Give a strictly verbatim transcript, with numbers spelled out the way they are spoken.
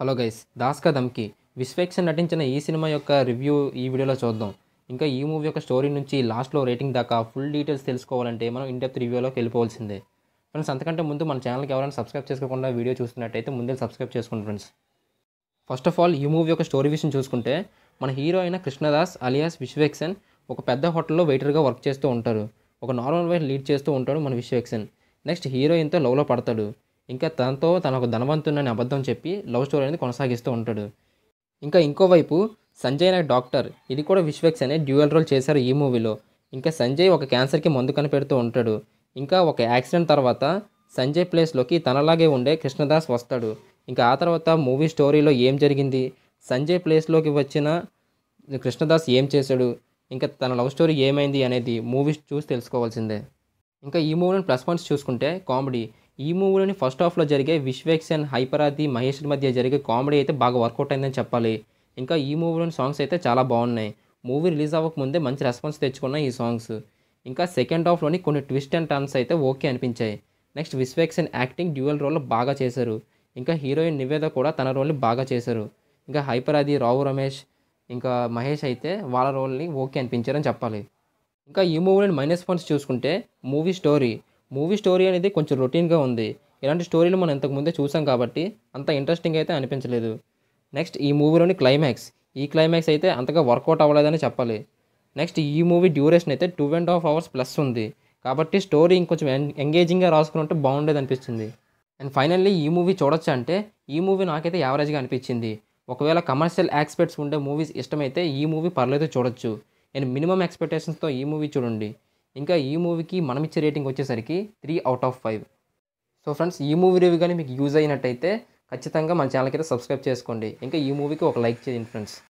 Hello guys దాస్కా దమ్కి Vishwak Sen నటించిన ఈ cinema యొక్క రివ్యూ ఈ వీడియోలో చూద్దాం. ఇంకా ఈ మూవీ యొక్క స్టోరీ నుంచి లాస్ట్లో రేటింగ్ దాకా ఫుల్ డీటెయిల్స్ తెలుసుకోవాలంటే మనం ఇన్ డెప్త్ రివ్యూలోకి వెళ్ళిపోవాల్సిందే ఫ్రెండ్స్. అంతకంటే ముందు మన ఛానల్కి ఎవరైనా సబ్స్క్రైబ్ చేసుకోకుండా వీడియో చూస్తున్నట్టయితే ముందే సబ్స్క్రైబ్ చేసుకోండి ఫ్రెండ్స్. ఫస్ట్ ఆఫ్ ఆల్ ఈ మూవీ యొక్క స్టోరీ విషయం చూసుకుంటే మన హీరో అయిన కృష్ణదాస్ అలియాస్ విశ్వక్సన్ ఒక పెద్ద హోటల్లో వెయిటర్గా వర్క్ చేస్తూ ఉంటారు. ఒక నార్మల్ వైఫ్ లీడ్ చేస్తూ ఉంటాడు మన విశ్వక్సన్. నెక్స్ట్ హీరోయిన్తో లవ్లో పడతాడు. ఇంకా తనతో తన ఒక ధనవంతుని అబద్ధం చెప్పి లవ్ స్టోరీ అనేది కొనసాగిస్తూ ఉంటాడు. ఇంకా ఇంకోవైపు సంజయ్ అనే డాక్టర్, ఇది కూడా విశ్వక్సన్ అనే డ్యూయల్ రోల్ చేశారు ఈ మూవీలో. ఇంకా సంజయ్ ఒక క్యాన్సర్కి మందు కనిపెడుతూ ఉంటాడు. ఇంకా ఒక యాక్సిడెంట్ తర్వాత సంజయ్ ప్లేస్లోకి తనలాగే ఉండే కృష్ణదాస్ వస్తాడు. ఇంకా ఆ తర్వాత మూవీ స్టోరీలో ఏం జరిగింది, సంజయ్ ప్లేస్లోకి వచ్చిన కృష్ణదాస్ ఏం చేశాడు, ఇంకా తన లవ్ స్టోరీ ఏమైంది అనేది మూవీస్ చూసి తెలుసుకోవాల్సిందే. ఇంకా ఈ మూవీని ప్లస్ పాయింట్స్ చూసుకుంటే కామెడీ, ఈ మూవీలోని ఫస్ట్ హాఫ్లో జరిగే విశ్వక్సన్ హైపరాధి మహేష్ మధ్య జరిగే కామెడీ అయితే బాగా వర్కౌట్ అయిందని చెప్పాలి. ఇంకా ఈ మూవీలోని సాంగ్స్ అయితే చాలా బాగున్నాయి. మూవీ రిలీజ్ అవ్వకముందే మంచి రెస్పాన్స్ తెచ్చుకున్నాయి ఈ సాంగ్స్. ఇంకా సెకండ్ హాఫ్లోని కొన్ని ట్విస్ట్ అండ్ టర్న్స్ అయితే ఓకే అనిపించాయి. నెక్స్ట్ విశ్వక్సన్ యాక్టింగ్ డ్యూయల్ రోల్లో బాగా చేశారు. ఇంకా హీరోయిన్ నివేద కూడా తన రోల్ని బాగా చేశారు. ఇంకా హైపరాధి, రావు రమేష్, ఇంకా మహేష్ అయితే వాళ్ళ రోల్ని ఓకే అనిపించారని చెప్పాలి. ఇంకా ఈ మూవీలోని మైనస్ పాయింట్స్ చూసుకుంటే మూవీ స్టోరీ మూవీ స్టోరీ అనేది కొంచెం రొటీన్గా ఉంది. ఇలాంటి స్టోరీలు మనం ఇంతకుముందే చూసాం కాబట్టి అంత ఇంట్రెస్టింగ్ అయితే అనిపించలేదు. నెక్స్ట్ ఈ మూవీలోని క్లైమాక్స్, ఈ క్లైమాక్స్ అయితే అంతగా వర్కౌట్ అవ్వలేదని చెప్పాలి. నెక్స్ట్ ఈ మూవీ డ్యూరేషన్ అయితే two and half hours plus ఉంది కాబట్టి స్టోరీ ఇంకొంచెం ఎంగేజింగ్గా రాసుకుని ఉంటే బాగుండేది అనిపించింది. అండ్ ఫైనల్లీ ఈ మూవీ చూడొచ్చా అంటే ఈ మూవీ నాకైతే యావరేజ్గా అనిపించింది. ఒకవేళ కమర్షియల్ ఆస్పెక్ట్స్ ఉండే మూవీస్ ఇష్టమైతే ఈ మూవీ పర్లేదు చూడొచ్చు. అండ్ మినిమం ఎక్స్పెక్టేషన్స్తో ఈ మూవీ చూడండి. ఇంకా ఈ మూవీకి మనం ఇచ్చే రేటింగ్ వచ్చేసరికి three out of five. So friends, ఈ మూవీ రివ్యూ కానీ మీకు యూజ్ అయినట్టయితే ఖచ్చితంగా మన ఛానల్కి అయితే సబ్స్క్రైబ్ చేసుకోండి. ఇంకా ఈ మూవీకి ఒక లైక్ చేయండి ఫ్రెండ్స్.